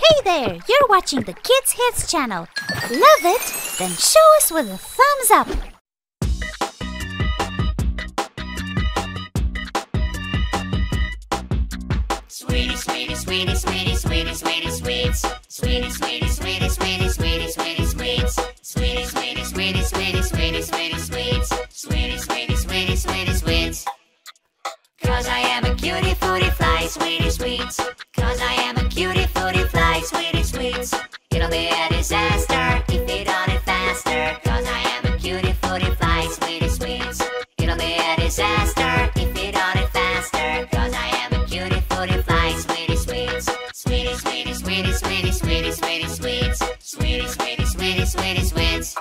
Hey there, you're watching the Kids Hits channel. Love it? Then show us with a thumbs up. Sweetie, sweetie, sweetie, sweetie, sweetie, sweetie, sweets. Sweetie, sweetie, sweetie, sweetie, sweetie, sweetie, sweets. Sweetie, sweetie, sweetie, sweetie, sweetie, sweetie, sweets. Sweetie, sweetie, sweetie, sweetie, sweets. 'Cause I am a cutie, foodie, fly, sweetie, sweets. 'Cause I am a cutie, foodie, fly, sweetie, sweets. It'll be a disaster if you don't it faster. 'Cause I am a cutie, foodie, fly, sweetie, sweets. It'll be a disaster if you don't it faster. 'Cause I am a cutie, foodie, fly, sweetie, sweets. Sweetie, sweetie, sweetie, sweetie, sweetie, sweetie, sweets. Sweetie, sweetie, sweetie, sweetie, sweets.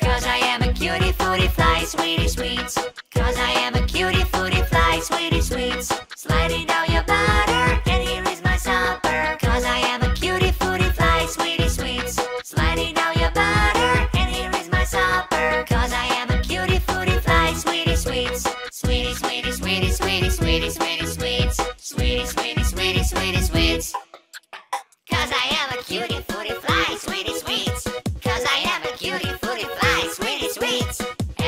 'Cause I am a cutie, foodie, fly, sweetie, sweets. 'Cause I am a cutie, foodie, fly, sweetie, sweets. Sliding down your butter, and here is my supper. 'Cause I am a cutie, foodie, fly, sweetie, sweets. Sliding down your butter, and here is my supper. 'Cause I am a cutie, foodie, fly, sweetie, sweets. Sweetie, sweetie, sweetie, sweetie, sweetie, sweetie, sweets. Sweetie, sweetie, sweetie, sweetie, sweets. 'Cause I am a cutie, foodie, fly, sweetie, sweets. 'Cause I am a cutie, foodie, fly, sweetie, sweets.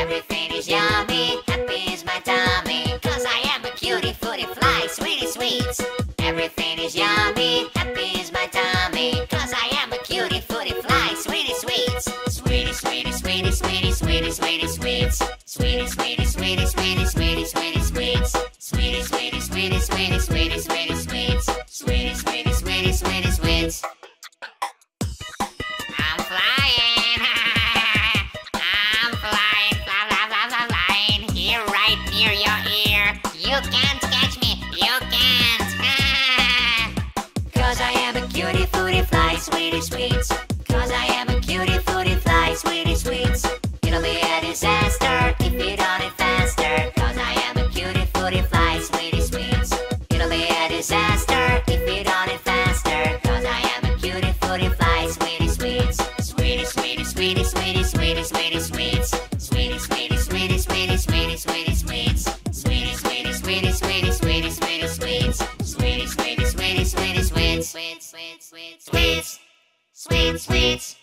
Everything is yummy, happy is my tummy. 'Cause I am a cutie, foodie, fly, sweetie, sweets. Everything is yummy, happy is my tummy. 'Cause I am a cutie, foodie, fly, sweetie, sweets. Sweetie, sweetie, sweetie, sweetie, sweetie, sweetie, sweets. Sweetie, sweetie, sweetie, sweetie, sweetie, sweetie, sweets. Sweetie, sweetie, sweetie, sweetie, sweetie, sweetie, sweets. Sweetie, sweetie, sweetie, sweetie, sweets. I'm flying. Sweetie sweets, 'cause I am a cutie, foodie, fly, sweetie sweets. It'll be a disaster if you don't it faster. 'Cause I am a cutie, foodie, fly, sweetie sweets. It'll be a disaster if you don't it faster. 'Cause I am a cutie, foodie, fly, sweetie sweets. Sweetie, sweetie, sweetie, sweetie, sweetie, sweetie, sweets. Sweetie, sweetie, sweetie, sweetie, sweetie, sweetie, sweets. Sweetie, sweetie, sweetie, sweetie, sweetie, sweetie, sweets. Sweetie, sweetie, sweetie, sweetie, sweets. Sweets, sweets, sweets.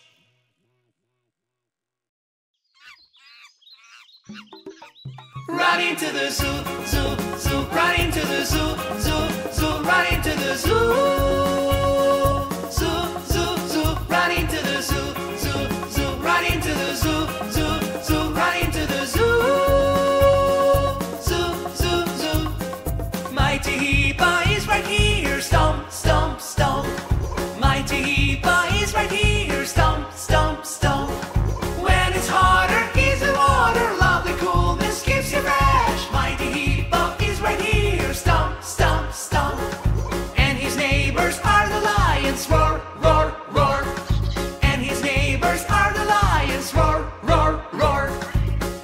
Running to the zoo, zoo, zoo. Running to the zoo, zoo, zoo. Running to the zoo, zoo, zoo, zoo. Running to the zoo, zoo, zoo. Running to the zoo, zoo, zoo. Running to the zoo, zoo, zoo, zoo. My Teeheeba is right here. Stomp, stomp, stomp. My Teeheeba is right here, stomp, stomp, stomp. When it's hotter, he's in water, lovely coolness gives you rash. My Teeheeba is right here, stomp, stomp, stomp. And his neighbors are the lions, roar, roar, roar. And his neighbors are the lions, roar, roar, roar.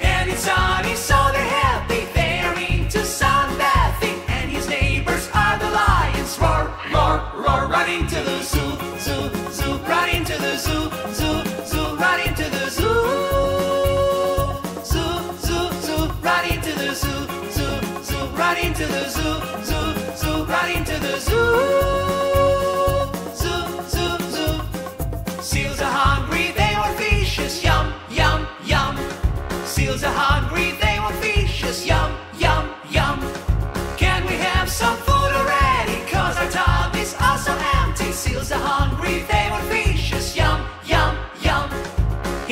And it's sunny, so they're happy, they're into sunbathing. And his neighbors are the lions, roar, roar, roar. Running to the zoo. Zoo, zoo, running to the zoo, zoo, zoo, running to the zoo. Zoo, zoo, zoo, running to the zoo, zoo, zoo, running to the zoo, zoo, zoo, running to the zoo. Zoo, zoo, zoo. Seals are hungry, they want fishes, yum, yum, yum. Seals are hungry, they want fishes, yum, yum, yum. Can we have some food already? 'Cause our tummies are so empty. Seals are hungry. They want fishes, yum, yum, yum.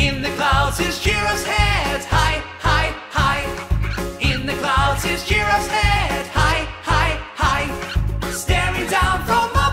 In the clouds is Jiro's head, high, high, high. In the clouds is Jiro's head, high, high, high. Staring down from above.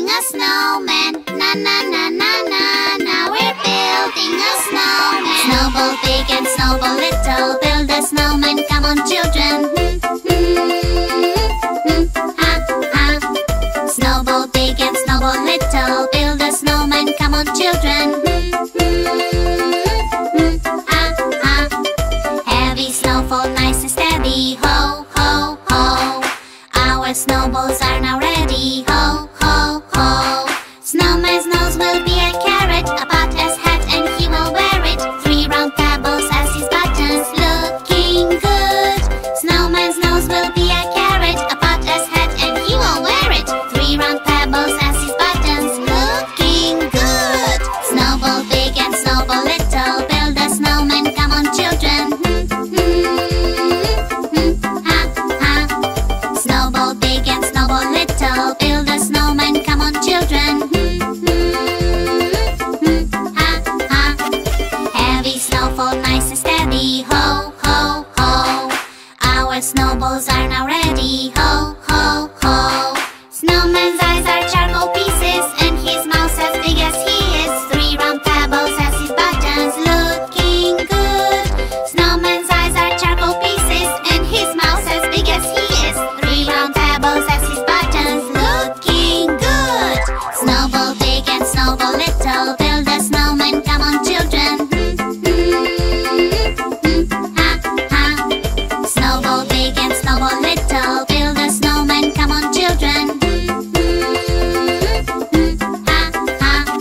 building a snowman. Na na na na na na, we're building a snowman. Snowball big and snowball little, build a snowman, come on children. Ha ha. Snowball big and snowball little, build a snowman, come on children. Ha ha. Heavy snowfall, nice and steady. Ho ho ho. Our snowballs are now ready. Ho ho ho. Snowman's nose will be a carrot, a pot as hat, and he will wear it. 3 round pebbles as his buttons, looking good. Snowman's nose will be a carrot, a pot as hat, and he will wear it. 3 round pebbles as his buttons, looking good. Snowball big and snowball little, build a snowman, come on children. Snowball big and snowball little, build a snowman, come on children. Ha, ha. Heavy snowfall, nice and steady. Ho, ho, ho. Our snowballs are now ready. Ho, ho, ho. Snowman's eyes are charcoal pieces, and his mouth as big as he is. 3 round pebbles as his buttons, looking good. Snowman's eyes are charcoal pieces, and his mouth as big as he is. 3 round pebbles as his buttons, looking good. Snowball big and snowball little, build a snowman, come on children. Ha, ha. Snowball big and snowball little, build a snowman, come on children. Ha, ha.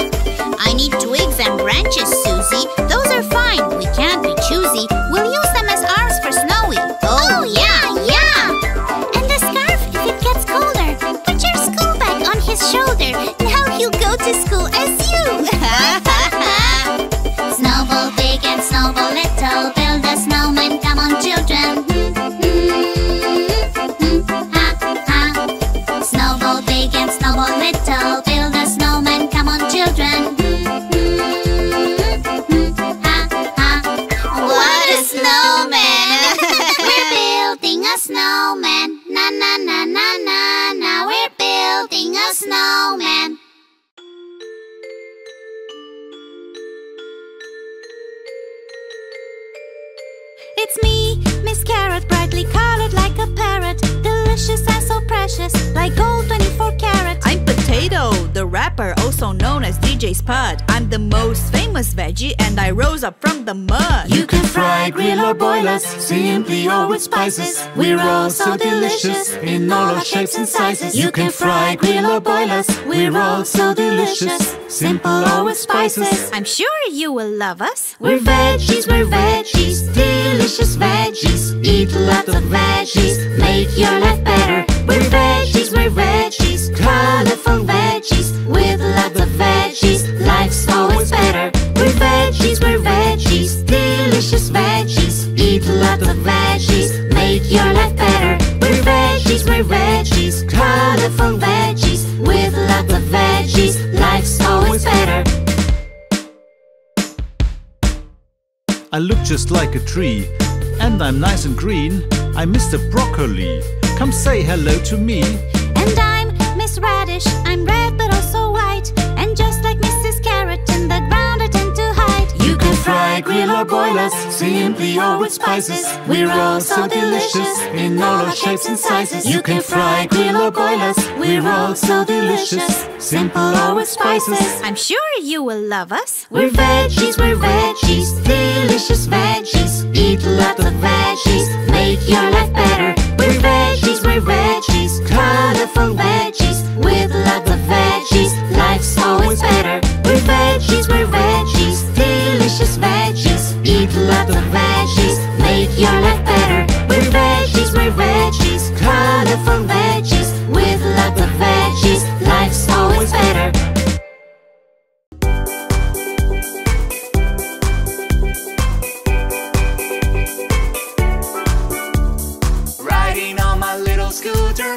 I need twigs and branches, Susie. Those are fine. We can't be choosy. We'll use them as arms for Snowy. Oh yeah, yeah! And the scarf if it gets colder. Put your school bag on his shoulder. Now he'll go to school as you. Snowball big and snowball little, build a snowman, come on children. Ha, ha. Snowball big and snowball little, build a snowman, come on children. Ha, ha. What a snowman! We're building a snowman. Na na na na na na, we're building a snowman. It's me, Miss Carrot, brightly colored like a parrot. Delicious and so precious, like gold 24 karat. I'm Potato, the rapper, also known as DJ Spud. I'm the most famous veggie, and I rose up from the mud. You can fry, grill or boil us, simply or with spices. We're all so delicious, in all our shapes and sizes. You can fry, grill or boil us, we're all so delicious, simple or with spices. I'm sure you will love us. We're veggies, delicious veggies. Eat lots of veggies, make your life better. We're veggies, colorful veggies. With lots of veggies, life's always better. We're veggies, delicious veggies. Eat lots of veggies, make your life better. We're veggies, colorful veggies. With lots of veggies, life's always better. I look just like a tree, and I'm nice and green. I'm Mr. Broccoli, come say hello to me. And I'm Miss Radish, I'm red but also white. And just like Mrs. Carrot, in the ground I tend to hide. You can fry, grill or boil us, simply or with spices. We're all so delicious, in all our shapes and sizes. You can fry, grill or boil us, we're all so delicious, simple or with spices. I'm sure you will love us. We're veggies, delicious veggies. Eat lots of veggies, make your life better. We're veggies, colorful veggies. With lots of veggies, life's always better. We're veggies, delicious veggies. Eat lots of veggies, make your life better. We're veggies, colorful veggies. With lots of veggies, life's always better. Scooter.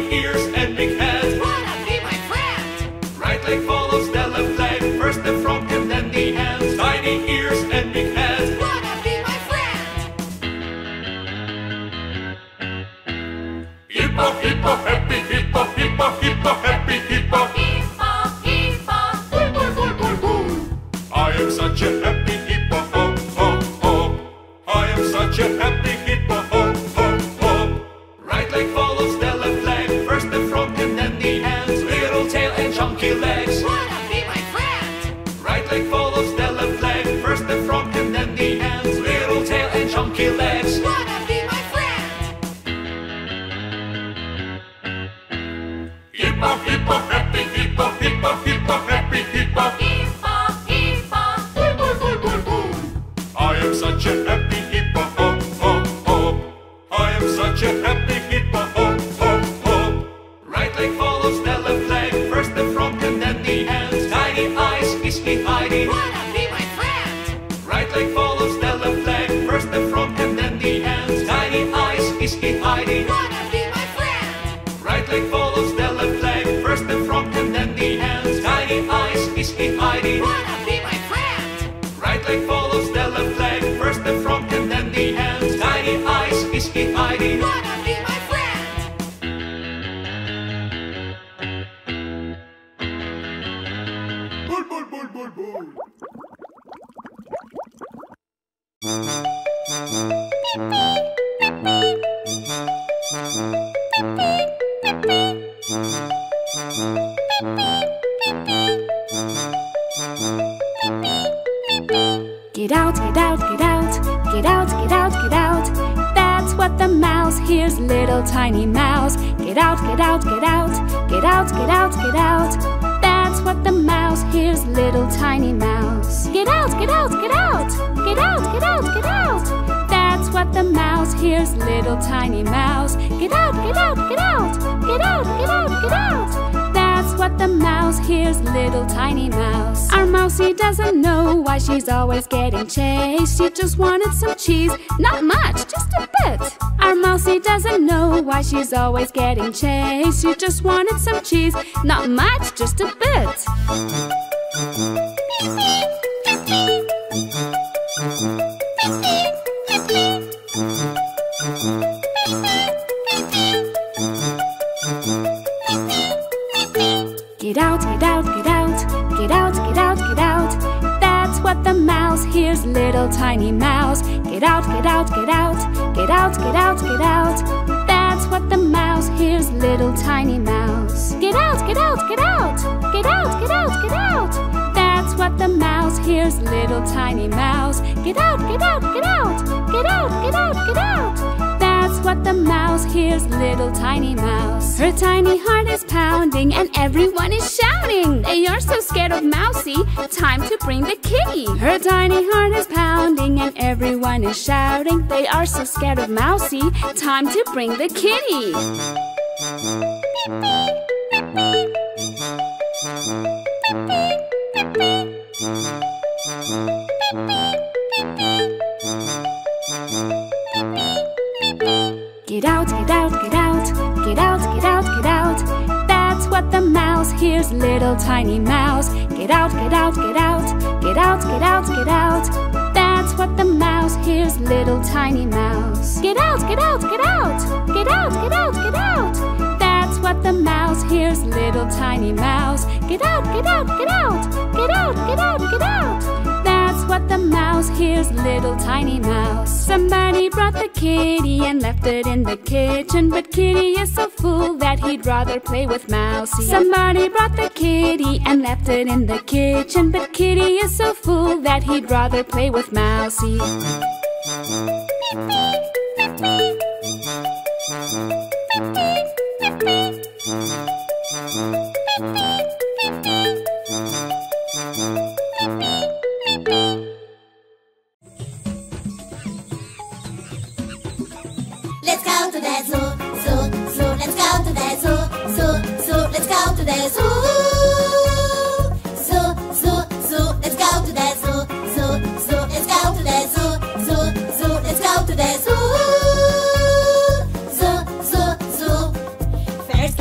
big ears and big head. Wanna be my friend? Right leg follows the left leg, first the front and then the end. Tiny ears and big head. Wanna be my friend? Hippo, hippo, happy, hippo, hippo, hippo, happy, hippo. Hippo, hippo, boy, boy, boy, boy, boy. I am such a happy hippo, hop, hop, hop. I am such a happy hippo, hop, hop, hop. Right leg follows the left leg, first the front and then the end. Little tail and chunky legs. Wanna be my friend? Right leg follows the left leg, first the front and then the end. Little tail and chunky legs. Wanna be my friend? Hippo, hippo, happy hippo, hippo, hippo, happy hippo. Hippo, hippo, boy, boy, boy, boy, boy. I am such a happy hippo, hop, hop, hop. I am such a happy hippo, hop, hop, hop. Right leg follows the left leg, first the front and then the end. Tiny eyes, kiss me, hiding. Wanna be my friend? Right leg follows the left leg, first the front and then the end. Tiny eyes, kiss me, hiding. Wanna be my friend? Right leg follows the left leg, first the front and then the end. Tiny eyes, kiss me, hiding. Wanna be my friend? Right leg follows the left leg, first the front and then the end. Tiny eyes, kiss me, hiding. Wanna be my friend? Boy, boy, boy, boy, boy. Get out, get out, get out, get out, get out, get out. That's what the mouse hears, little tiny mouse. Get out, get out, get out, get out, get out, get out. That's what the mouse hears, little tiny mouse. Get out, get out, get out, get out, get out, get out. That's what the mouse hears, little tiny mouse. Get out, get out, get out, get out, get out, get out. What the mouse hears, little tiny mouse. Our mousey doesn't know why she's always getting chased. She just wanted some cheese, not much, just a bit. Our mousey doesn't know why she's always getting chased. She just wanted some cheese, not much, just a bit. Get out, get out, get out, get out, get out, get out. That's what the mouse hears, little tiny mouse. Get out, get out, get out, get out, get out, get out. That's what the mouse hears, little tiny mouse. Get out, get out, get out, get out, get out, get out. That's what the mouse hears, little tiny mouse. Get out, get out, get out, get out, get out, get out. That's what the mouse hears, little tiny mouse. Her tiny heart is pounding and everyone is shouting. They are so scared of Mousy, time to bring the kitty. Her tiny heart is pounding and everyone is shouting. They are so scared of Mousy, time to bring the kitty. Get out, get out, get out, get out, get out, get out. That's what the mouse hears, little tiny mouse. Get out, get out, get out, get out, get out, get out. That's what the mouse hears, little tiny mouse. Get out, get out, get out, get out, get out, get out. That's what the mouse hears, little tiny mouse. Get out, get out, get out, get out, get out, get out. What the mouse hears, little tiny mouse. Somebody brought the kitty and left it in the kitchen, but kitty is so full that he'd rather play with Mousy. Somebody brought the kitty and left it in the kitchen, but kitty is so full that he'd rather play with Mousy. Let's go to the zoo, zoo, zoo. Let's go to the zoo, zoo, zoo. Let's go to the zoo, zoo, zoo, zoo. Let's go to the zoo, zoo, zoo. Let's go to the zoo, zoo, zoo. Let's go to the zoo, zoo, zoo, zoo. First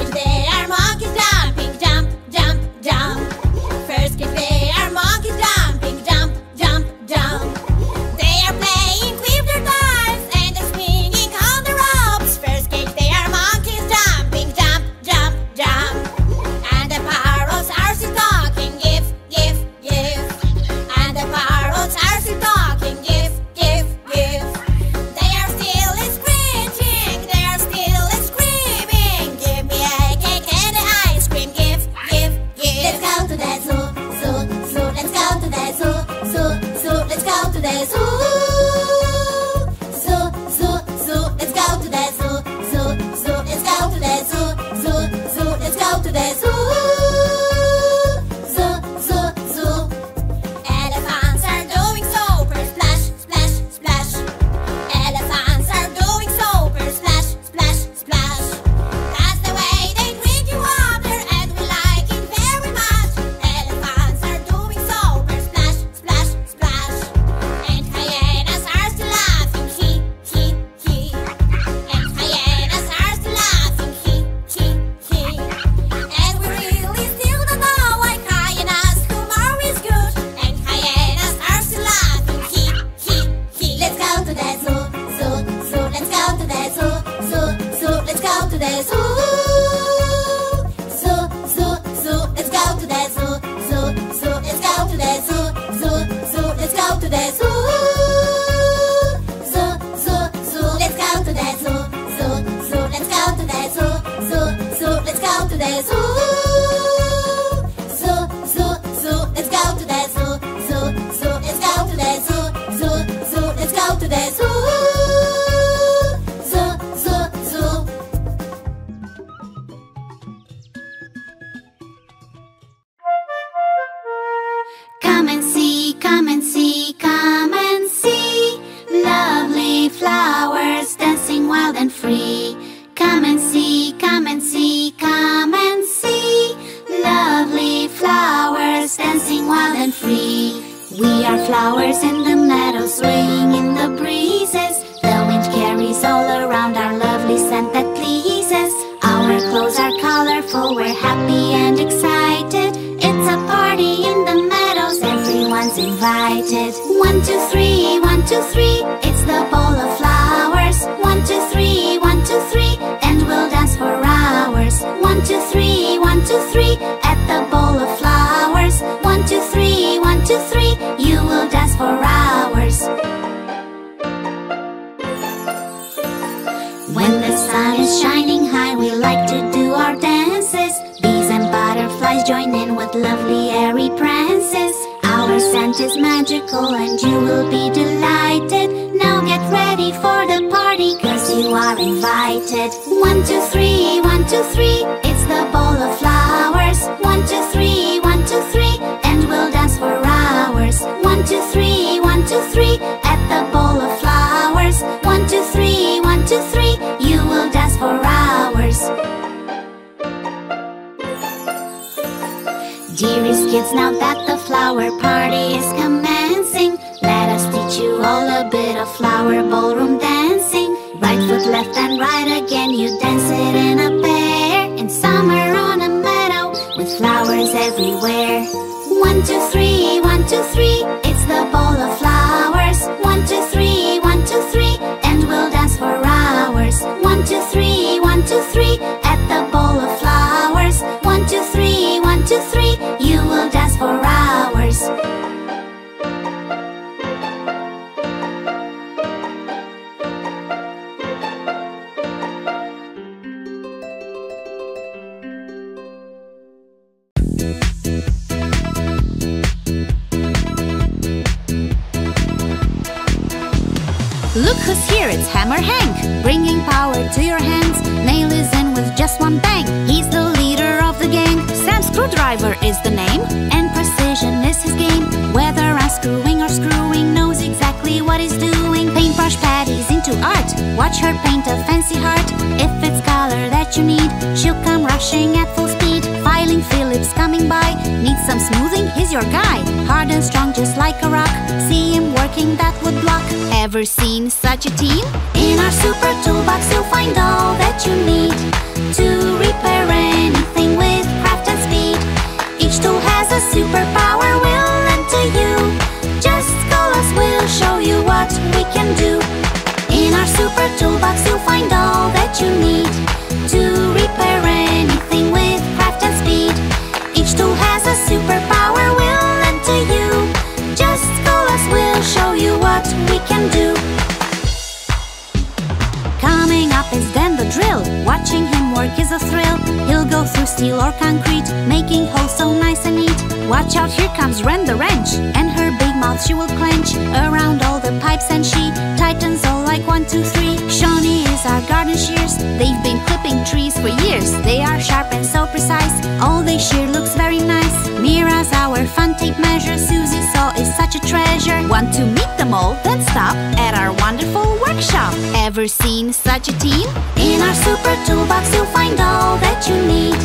They've been clipping trees for years. They are sharp and so precise. All they share looks very nice. Mira's our fun tape measure. Susie Saw is such a treasure. Want to meet them all? Then stop at our wonderful workshop. Ever seen such a team? In our super toolbox you'll find all that you need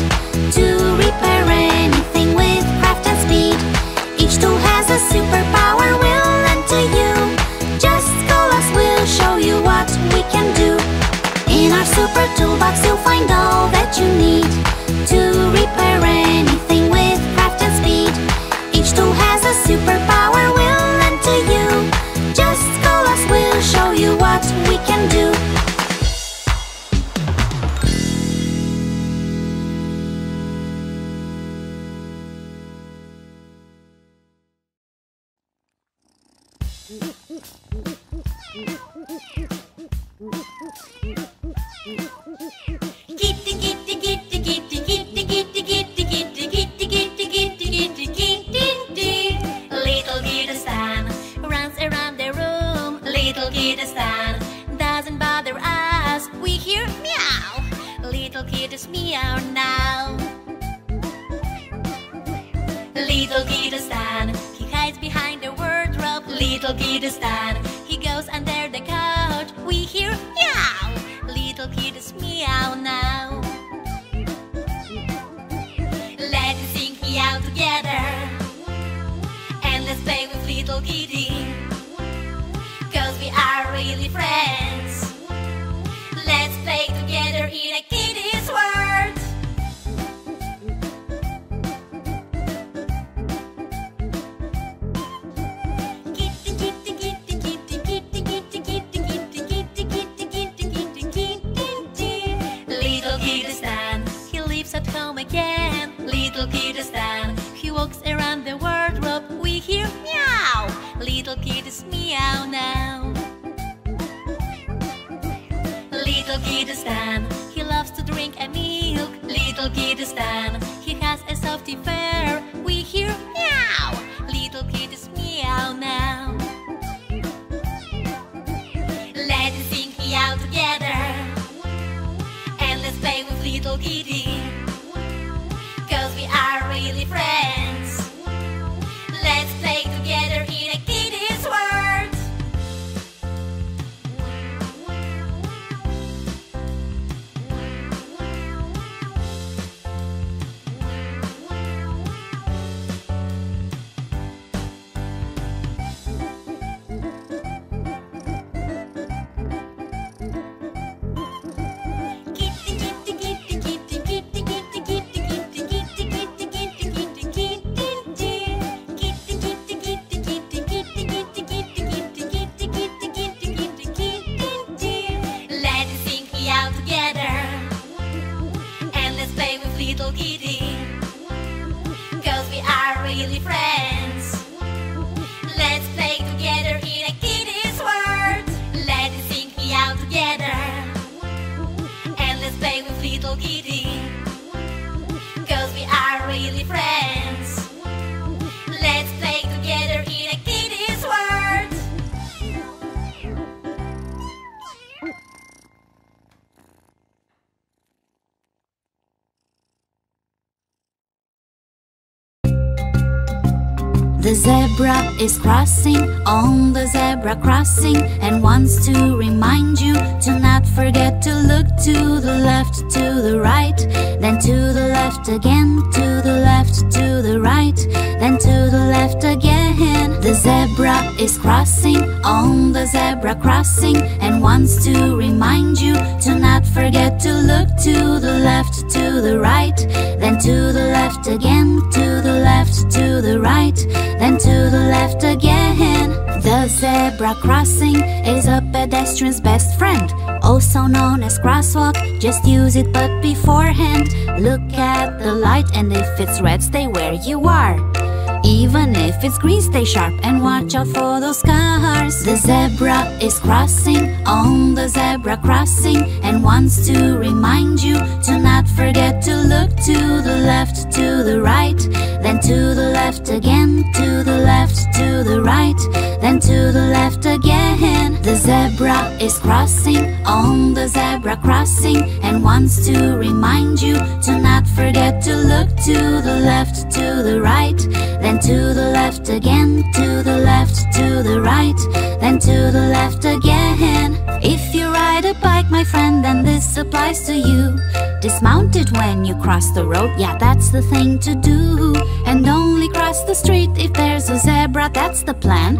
to repair anything with craft and speed. Each tool has a superpower we'll lend to you. Just call us, we'll show you what we can do. In our super toolbox you'll find all that you need to repair anything with craft and speed. Each tool has a superpower we'll lend to you. Just call us, we'll show you what we can do. The zebra is crossing on the zebra crossing and wants to remind you to not forget to look to the left, to the right, then to the left again, to the left, to the right, then to the left again. The zebra is crossing on the zebra crossing and wants to remind you to not forget to look to the left, to the right, then to the left again, to the left, to the right, then to the left again. The zebra crossing is a pedestrian's best friend, also known as crosswalk. Just use it but beforehand. Look at the light and if it's red, stay where you are. Even if it's green, stay sharp and watch out for those cars. The zebra is crossing on the zebra crossing and wants to remind you to not forget to look to the left, to the right, then to the left again, to the left, to to the right, then to the left again. The zebra is crossing on the zebra crossing and wants to remind you to not forget to look to the left, to the right, then to the left again, to the left, to the right, then to the left again. If you ride a bike, my friend, then this applies to you. Dismount it when you cross the road, yeah, that's the thing to do. And only cross the street if there's a zebra, that's the plan.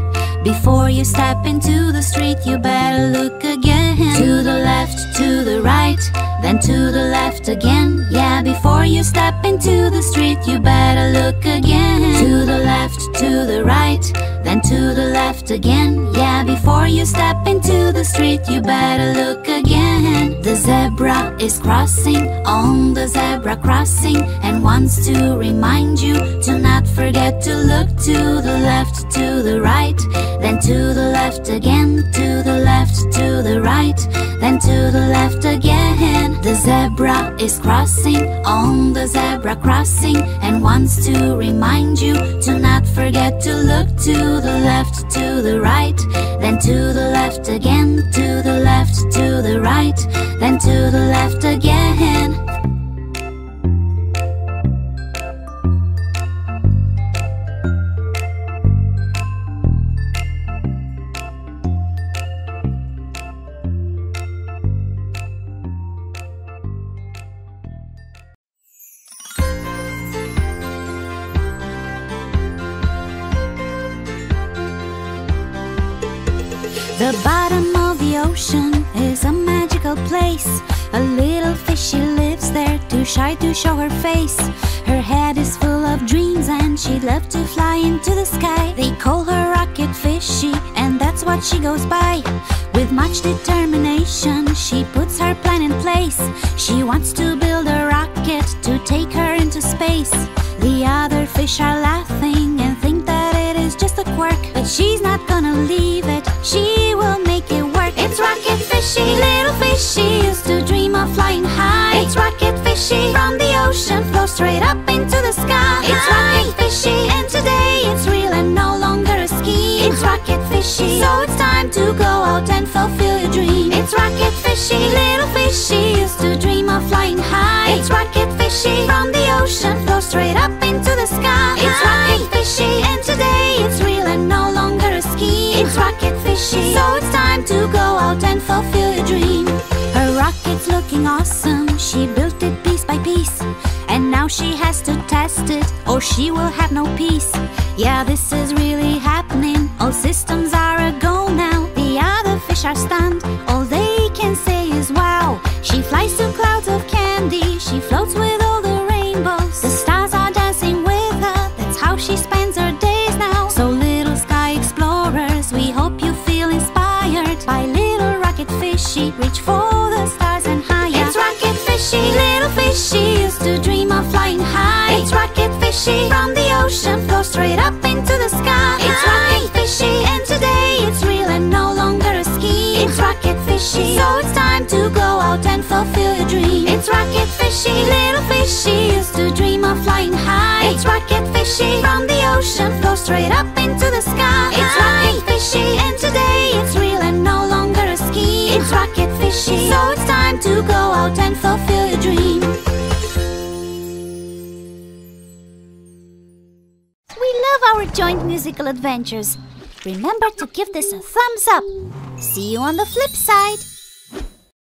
Before you step into the street, you better look again. To the left, to the right, then to the left again. Yeah, before you step into the street, you better look again. To the left, to the right, then to the left again. Yeah, before you step into the street, you better look again. The zebra is crossing on the zebra crossing and wants to remind you to not forget to look to the left, to the right, then to the left again, to the left, to the right, then to the left again. The zebra is crossing on the zebra crossing and wants to remind you to not forget to look to the left, to the right, then to the left again, to the left, to the right, then to the left again. The bottom of the ocean is a magical place. A little fishy lives there, too shy to show her face. Her head is full of dreams and she'd love to fly into the sky. They call her Rocket Fishy and that's what she goes by. With much determination she puts her plan in place. She wants to build a rocket to take her into space. The other fish are laughing and think that it is just a quirk. But she's not gonna leave it, she will make it work. It's Rocket Fishy, little fishy used to dream of flying high. It's Rocket Fishy, from the ocean flows straight up into the sky. It's Rocket Fishy, and today it's real and no longer a scheme. It's Rocket Fishy, so it's time to go out and fulfill your dream. It's Rocket Fishy, little fishy used to dream of flying high. It's Rocket Fishy, from the ocean flows straight up into the sky. It's Rocket Fishy, and today it's real and no longer a scheme. It's Rocket Fishy, so it's time to go out and fulfill your dream. Her rocket's looking awesome, she built it piece by piece. And now she has to test it or she will have no peace. Yeah, this is really happening, all systems are a go now. The other fish are stunned, all they can say is wow. She flies through clouds of candy, she floats with all the rainbows. The stars are dancing with her, that's how she spends her days now. So little sky explorers, we hope you feel inspired by little Rocket Fishy, reach for the stars and higher. It's Rocket Fishy, little fishy used to dream of flying high. It's Rocket Fishy, from the ocean flows straight up into the sky. It's Rocket Fishy, and today it's real and no longer a scheme. It's Rocket Fishy, so it's time to go out and fulfill your dream. It's Rocket Fishy, little fishy used to dream of flying high. It's Rocket Fishy, from the ocean flows straight up into the sky. It's Rocket Fishy, and today it's real and no longer a scheme. It's Rocket Fishy, so it's time to go out and fulfill your dream. Our joint musical adventures. Remember to give this a thumbs up. See you on the flip side.